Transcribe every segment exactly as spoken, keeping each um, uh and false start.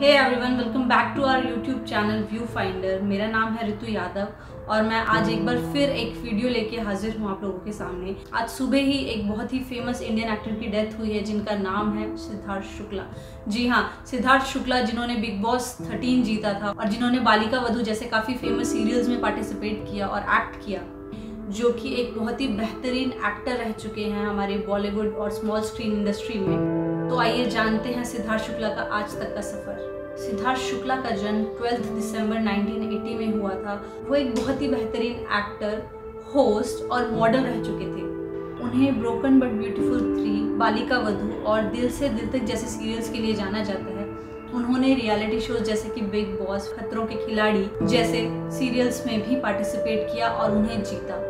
Hey everyone, welcome back to our YouTube channel view finder. मेरा नाम है ऋतु यादव और मैं आज एक बार फिर एक वीडियो लेके हाजिर हूँ आप लोगों के सामने। आज सुबह ही एक बहुत ही फेमस इंडियन एक्टर की डेथ हुई है जिनका नाम है सिद्धार्थ शुक्ला। जी हाँ, सिद्धार्थ शुक्ला जिन्होंने बिग बॉस थर्टीन जीता था और जिन्होंने बालिका वधू जैसे काफ़ी फेमस सीरियल्स में पार्टिसिपेट किया और एक्ट किया, जो कि एक बहुत ही बेहतरीन एक्टर रह चुके हैं हमारे बॉलीवुड और स्मॉल स्क्रीन इंडस्ट्री में। तो आइए जानते हैं सिद्धार्थ शुक्ला का आज तक का सफर। सिद्धार्थ शुक्ला का जन्म बारह दिसंबर उन्नीस सौ अस्सी में हुआ था। वो एक बहुत ही बेहतरीन एक्टर, होस्ट और मॉडल रह चुके थे। उन्हें broken but beautiful three, Balika Vadhu और दिल से दिल तक जैसे सीरियल्स के लिए जाना जाता है। उन्होंने रियलिटी शोज जैसे कि बिग बॉस, खतरों के खिलाड़ी जैसे सीरियल्स में भी पार्टिसिपेट किया और उन्हें जीता।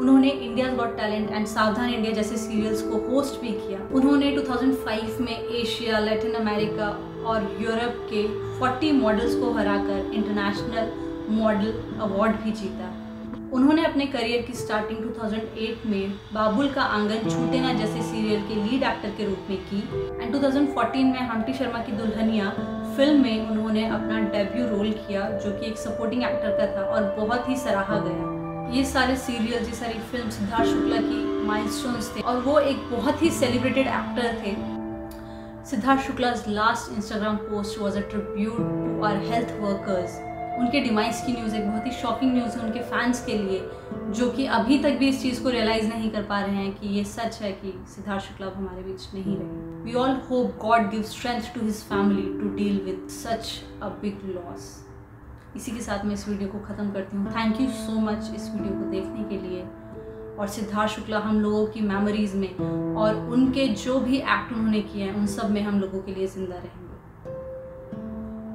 उन्होंने India got talent and Savdhaan India जैसे सीरियल्स को होस्ट भी किया। उन्होंने दो हज़ार पाँच में एशिया, लैटिन अमेरिका और यूरोप के चालीस मॉडल्स को हराकर इंटरनेशनल मॉडल अवार्ड भी जीता। उन्होंने अपने करियर की स्टार्टिंग दो हज़ार आठ में बाबुल का आंगन, छूटेना जैसे सीरियल के लीड एक्टर के रूप में की एंड दो हज़ार चौदह में हम्टी शर्मा की दुल्हनिया फिल्म में उन्होंने अपना डेब्यू रोल किया, जो कि एक सपोर्टिंग एक्टर का था और बहुत ही सराहा गया। ये सारे सीरियल, ये सारी फिल्म सिद्धार्थ शुक्ला की माइलस्टोन्स थे और वो एक बहुत ही सेलिब्रेटेड एक्टर थे। Siddharth Shukla's last Instagram post was a tribute to our health workers. उनके डिमाइस की न्यूज़ एक बहुत ही शॉकिंग न्यूज़ है उनके फैंस के लिए, जो कि अभी तक भी इस चीज़ को रियलाइज़ नहीं कर पा रहे हैं कि ये सच है कि सिद्धार्थ शुक्ला हमारे बीच नहीं रहे। We all hope God give strength to his family to deal with such a big loss. इसी के साथ मैं इस वीडियो को ख़त्म करती हूँ। थैंक यू सो मच इस वीडियो को देखने के लिए। और सिद्धार्थ शुक्ला हम लोगों की मेमोरीज़ में और उनके जो भी एक्ट उन्होंने किए हैं उन सब में हम लोगों के लिए ज़िंदा रहेंगे।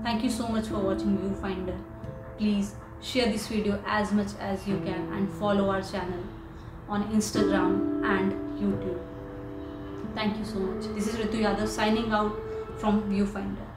Thank you so much for watching Viewfinder. Please share this video as much as you can and follow our channel on Instagram and YouTube. Thank you so much. This is Ritu Yadav signing out from Viewfinder.